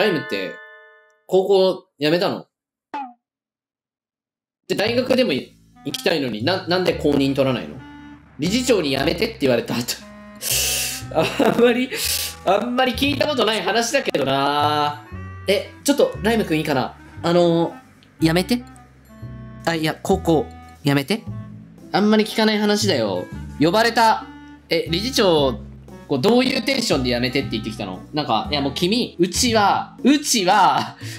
ライムって高校辞めたので、大学でも行きたいのになんで公認取らないの？理事長に辞めてって言われた後あんまり聞いたことない話だけどな。え、ちょっとライムくんいいかな？辞めて、あ、いや、高校辞めて、あんまり聞かない話だよ。呼ばれた。え、理事長、こうどういうテンションで辞めてって言ってきたの？なんか、いやもう君、うちは、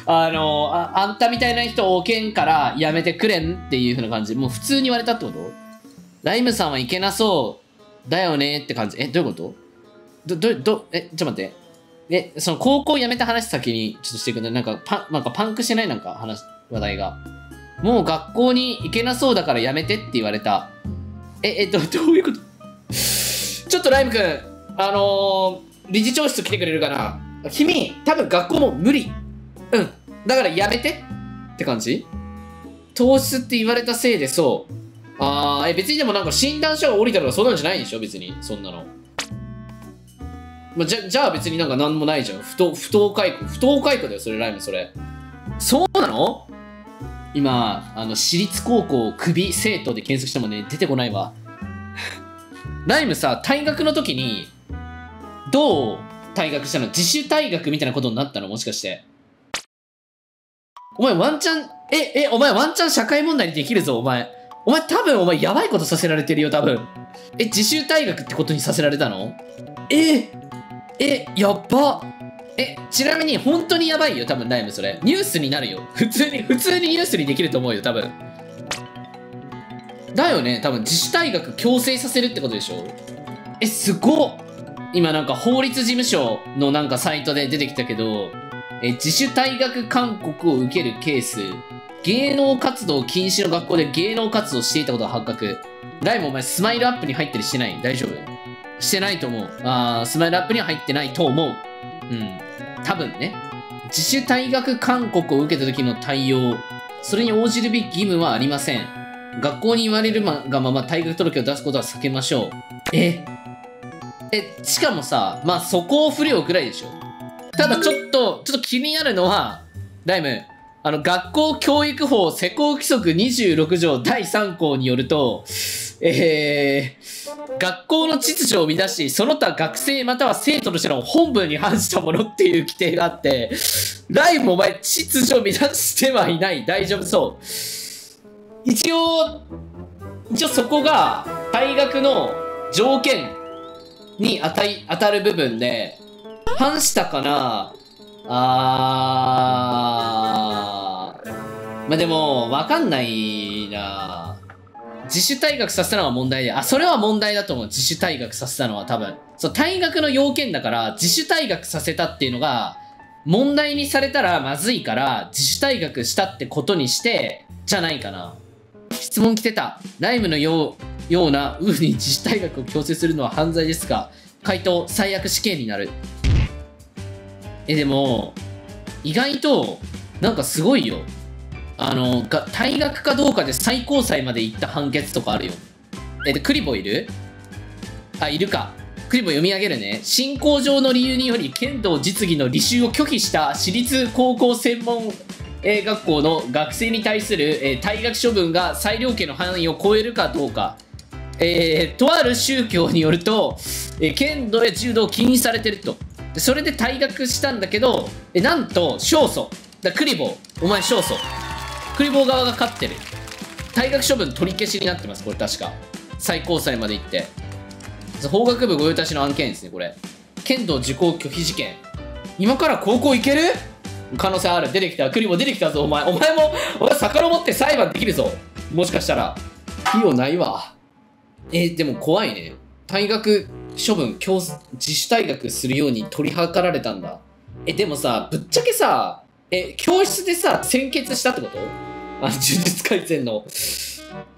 あんたみたいな人をけんから辞めてくれんっていう風な感じ。もう普通に言われたってこと？ライムさんはいけなそうだよねって感じ。え、どういうこと？ちょっと待って。え、その高校辞めた話先にちょっとしていくんだ。なんかパンクしてない？なんか話題が。もう学校に行けなそうだからやめてって言われた。どういうこと？ちょっとライムくん、理事長室来てくれるかな？君、多分学校も無理。うん。だからやめてって感じ？糖質って言われたせいでそう。あー、別にでもなんか診断書が降りたとかそうなんじゃないでしょ？別に、そんなの。まあ、じゃあ別になんか何もないじゃん。不当解雇。不当解雇だよ、それライム、それ。そうなの？今、私立高校クビ生徒で検索してもね、出てこないわ。ライムさ、退学の時に、どう退学したの？自主退学みたいなことになったの？もしかして。お前ワンチャン、お前ワンチャン社会問題にできるぞ、お前。多分お前やばいことさせられてるよ、多分。え、自主退学ってことにさせられたの？やっば。え、ちなみに本当にやばいよ、多分ライムそれ。ニュースになるよ。普通にニュースにできると思うよ、多分。だよね、多分自主退学強制させるってことでしょ？え、すごっ。今なんか法律事務所のなんかサイトで出てきたけど、自主退学勧告を受けるケース、芸能活動禁止の学校で芸能活動していたことが発覚。ライムお前スマイルアップに入ったりしてない？大丈夫？してないと思う。スマイルアップには入ってないと思う。うん。多分ね。自主退学勧告を受けた時の対応。それに応じるべき義務はありません。学校に言われるがまま退学届を出すことは避けましょう。しかもさ、まあ、素行不良くらいでしょ。ただちょっと気になるのは、ライム、学校教育法施行規則26条第3項によると、学校の秩序を乱し、その他学生または生徒としての本分に反したものっていう規定があって、ライムお前、秩序を乱してはいない。大丈夫そう。一応そこが退学の条件に当たる部分で、反したかな？まあ、でも、わかんないな。自主退学させたのは問題で。あ、それは問題だと思う。自主退学させたのは多分。そう、退学の要件だから、自主退学させたっていうのが、問題にされたらまずいから、自主退学したってことにして、じゃないかな。質問来てた。ライムのような風に自主退学を強制するのは犯罪ですか？回答、最悪死刑になる。でも、意外と、なんかすごいよ。退学かどうかで最高裁まで行った判決とかあるよ。クリボーいる？あ、いるか。クリボー読み上げるね。信仰上の理由により、剣道実技の履修を拒否した私立高校専門学校の学生に対する退学処分が裁量権の範囲を超えるかどうか。とある宗教によると、剣道や柔道を禁止されてると。それで退学したんだけど、なんと勝訴。クリボー、お前勝訴。クリボー側が勝ってる。退学処分取り消しになってます、これ確か。最高裁まで行って。法学部御用達の案件ですね、これ。剣道受講拒否事件。今から高校行ける可能性ある。出てきた。クリボー出てきたぞ、お前。お前遡って裁判できるぞ。もしかしたら。費用ないわ。でも怖いね。退学処分、自主退学するように取り計られたんだ。でもさ、ぶっちゃけさ、教室でさ、宣決したってこと？呪術廻戦の。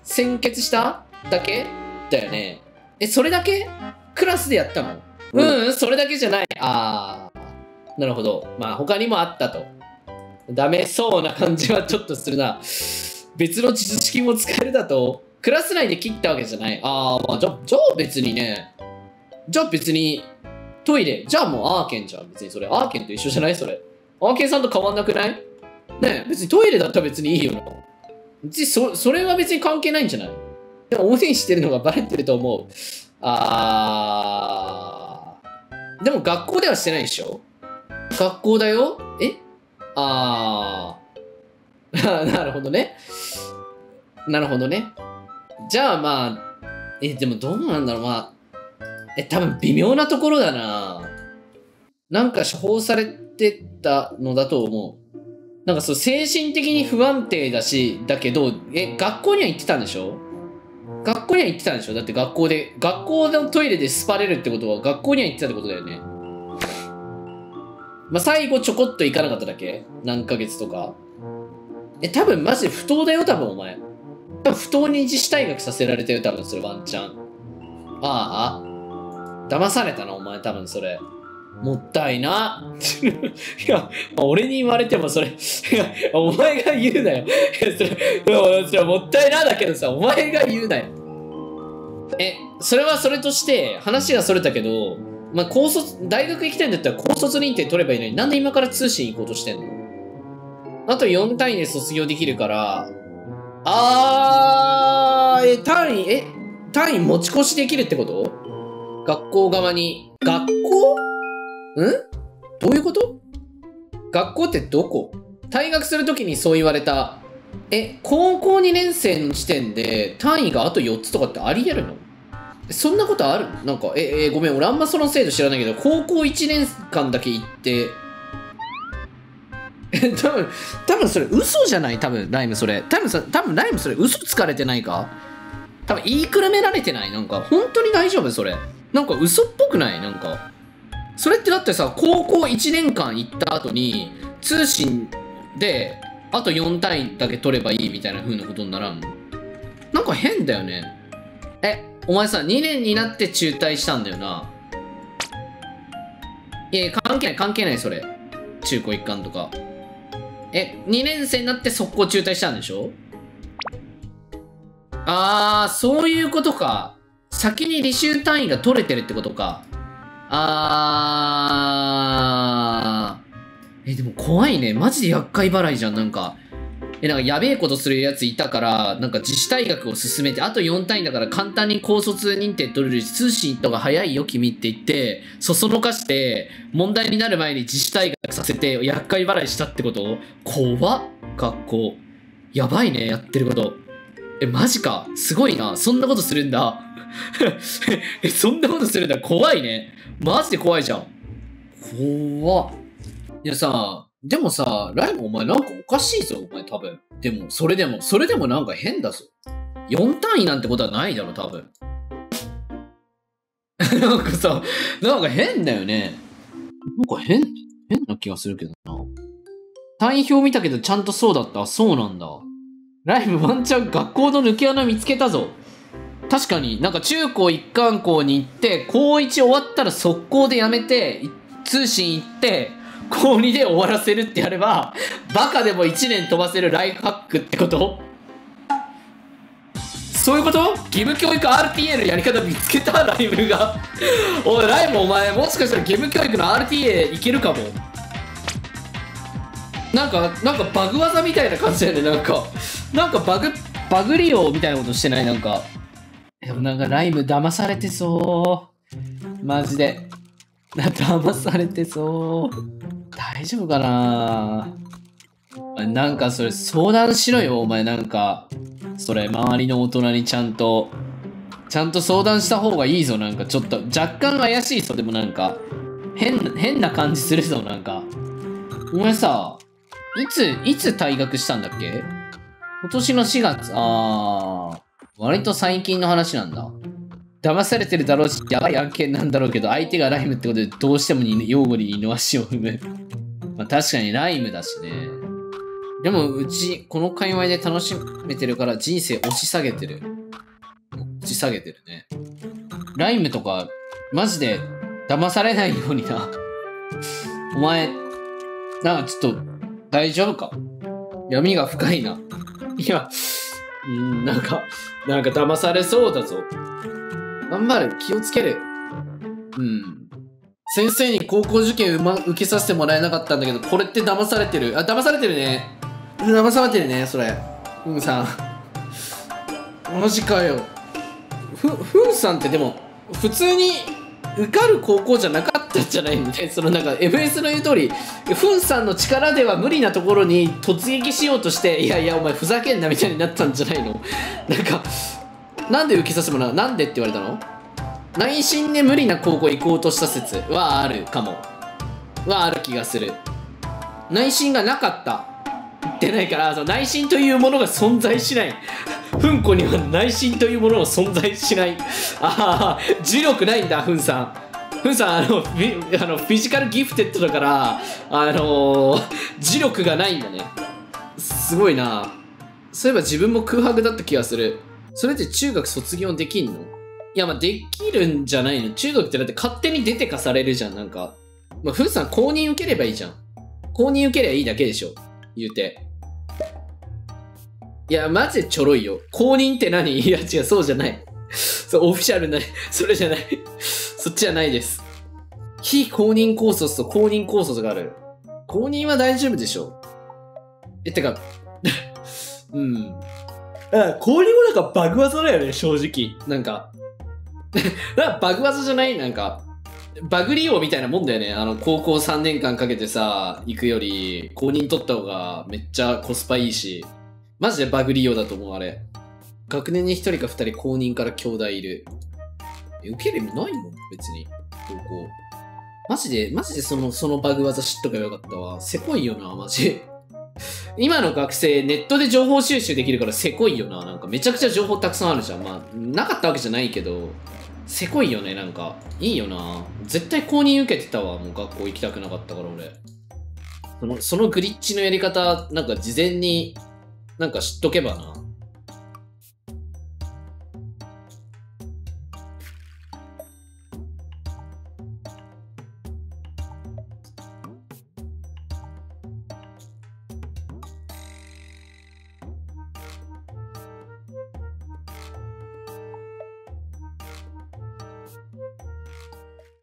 宣決しただけだよね。それだけ？クラスでやったの？うん、それだけじゃない。あー、なるほど。まあ、他にもあったと。ダメそうな感じはちょっとするな。別の知識も使えるだと。クラス内で切ったわけじゃない？あー、まあ、じゃあ別にね。じゃあ別に、トイレ。じゃあもうアーケンじゃん、別にそれ。アーケンと一緒じゃないそれ。アーケンさんと変わんなくないねえ、別にトイレだったら別にいいよな。それは別に関係ないんじゃない？でも応援してるのがバレてると思う。でも学校ではしてないでしょ？学校だよ？え？なるほどね。なるほどね。じゃあまあ、でもどうなんだろう、まあ。多分微妙なところだな。なんか処方されてたのだと思う。なんかそう、精神的に不安定だし、だけど、学校には行ってたんでしょ？学校には行ってたんでしょ？だって学校のトイレでスパれるってことは学校には行ってたってことだよね。まあ、最後ちょこっと行かなかっただけ？何ヶ月とか。多分マジで不当だよ、多分お前。不当に自主退学させられてる、多分それワンチャン。騙されたな、お前、多分それ。もったいな。いや、俺に言われてもそれ、いや、お前が言うなよ。それもったいなだけどさ、お前が言うなよ。それはそれとして、話がそれたけど、まあ、大学行きたいんだったら高卒認定取ればいいのに、なんで今から通信行こうとしてんの？あと4単位で卒業できるから、単位持ち越しできるってこと？学校側に。学校？どういうこと？学校ってどこ？退学するときにそう言われた。高校2年生の時点で単位があと4つとかってあり得るの？そんなことある？なんか、ごめん、俺あんまその制度知らないけど、高校1年間だけ行って、多分それ嘘じゃない？多分ライムそれ嘘つかれてないか？多分言いくるめられてない？なんか本当に大丈夫？それなんか嘘っぽくない？なんかそれってだってさ、高校1年間行った後に通信であと4単位だけ取ればいいみたいな風なことにならん？なんか変だよね。お前さ、2年になって中退したんだよな？いや、関係ないそれ。中高一貫とか2年生になって速攻中退したんでしょ？そういうことか。先に履修単位が取れてるってことか。でも怖いね。マジで厄介払いじゃん、なんか。なんかやべえことするやついたから、なんか自主退学を進めて、あと4単位だから簡単に高卒認定取れるし、通信とか早いよ君って言って、そそのかして、問題になる前に自主退学させて、厄介払いしたってこと？怖っ、学校。やばいね、やってること。マジか。すごいな。そんなことするんだ。そんなことするんだ。怖いね。マジで怖いじゃん。怖っ。いやさ、でもさ、ライムお前なんかおかしいぞ、お前多分。でも、それでもなんか変だぞ。4単位なんてことはないだろ、多分。なんかさ、なんか変だよね。なんか変な気がするけどな。単位表見たけどちゃんとそうだった。そうなんだ。ライムワンチャン学校の抜け穴見つけたぞ。確かになんか中高一貫校に行って、高1終わったら速攻でやめて、通信行って、高2で終わらせるってやれば、バカでも1年飛ばせるライフハックってこと？そういうこと？義務教育 RTA のやり方見つけたライムが。おいライムお前、もしかしたら義務教育の RTA いけるかも。なんかバグ技みたいな感じだよね。なんかバグ利用みたいなことしてない？なんかでもなんかライム騙されてそう、マジで騙されてそう。大丈夫かな？なんかそれ相談しろよお前。なんかそれ周りの大人にちゃんと相談した方がいいぞ。なんかちょっと若干怪しいぞ。でもなんか変な感じするぞ。なんかお前さ、いつ退学したんだっけ？今年の4月。割と最近の話なんだ。騙されてるだろうし、やばい案件なんだろうけど、相手がライムってことでどうしても用語にイノワシを生む。まあ確かにライムだしね。でもうち、この界隈で楽しめてるから人生押し下げてる。押し下げてるね。ライムとか、マジで騙されないようにな。お前、なんかちょっと大丈夫か？闇が深いな。いや、なんか騙されそうだぞ。頑張る。気をつける。うん。先生に高校受験受けさせてもらえなかったんだけど、これって騙されてる。あ、騙されてるね。騙されてるね、それ。ふんさん。マジかよ。ふんさんってでも、普通に受かる高校じゃなかったんじゃないみたいな。そのなんか、FS の言う通り、ふんさんの力では無理なところに突撃しようとして、いやいや、お前ふざけんなみたいになったんじゃないのなんか、なんで受けさせてもらう、なんでって言われたの？内心で無理な高校行こうとした説はあるかも。はある気がする。内心がなかった。言ってないから、その内心というものが存在しない。ふんこには内心というものが存在しない。ああ、磁力ないんだ、ふんさん。ふんさん、フィジカルギフテッドだから、磁力がないんだね。すごいな。そういえば自分も空白だった気がする。それって中学卒業できんの？いや、まあ、できるんじゃないの？中学ってだって勝手に出てかされるじゃん、なんか。まあ、ふんさん公認受ければいいじゃん。公認受ければいいだけでしょ。言うて。いや、マジでちょろいよ。公認って何？いや、違う、そうじゃない。そう、オフィシャルな、それじゃない。そっちじゃないです。非公認高卒と公認高卒がある。公認は大丈夫でしょ。てか、うん。あ、公認もなんかバグ技だよね、正直。なんか、バグ技じゃない？なんか、バグ利用みたいなもんだよね。高校3年間かけてさ、行くより、公認取った方がめっちゃコスパいいし、マジでバグ利用だと思う、あれ。学年に1人か2人公認から兄弟いる。受ける意味ないもん、別に。高校。マジでそのバグ技知っとけばよかったわ。せこいよな、マジ。今の学生、ネットで情報収集できるからせこいよな。なんかめちゃくちゃ情報たくさんあるじゃん。まあ、なかったわけじゃないけど、せこいよね、なんか。いいよな。絶対公認受けてたわ。もう学校行きたくなかったから、俺。そのグリッチのやり方、なんか事前になんか知っとけばな。